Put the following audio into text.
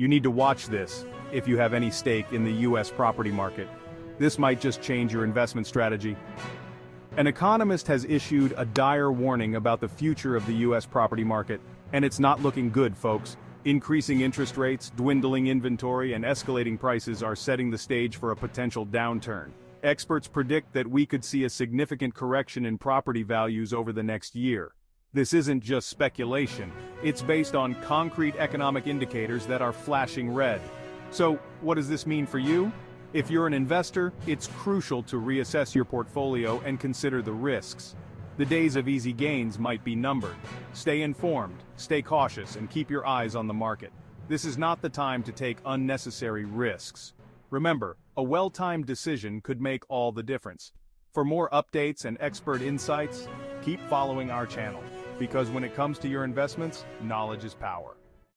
You need to watch this, if you have any stake in the US property market. This might just change your investment strategy. An economist has issued a dire warning about the future of the US property market, and it's not looking good, folks. Increasing interest rates, dwindling inventory, and escalating prices are setting the stage for a potential downturn. Experts predict that we could see a significant correction in property values over the next year. This isn't just speculation, it's based on concrete economic indicators that are flashing red. So, what does this mean for you? If you're an investor, it's crucial to reassess your portfolio and consider the risks. The days of easy gains might be numbered. Stay informed, stay cautious, and keep your eyes on the market. This is not the time to take unnecessary risks. Remember, a well-timed decision could make all the difference. For more updates and expert insights, keep following our channel, because when it comes to your investments, knowledge is power.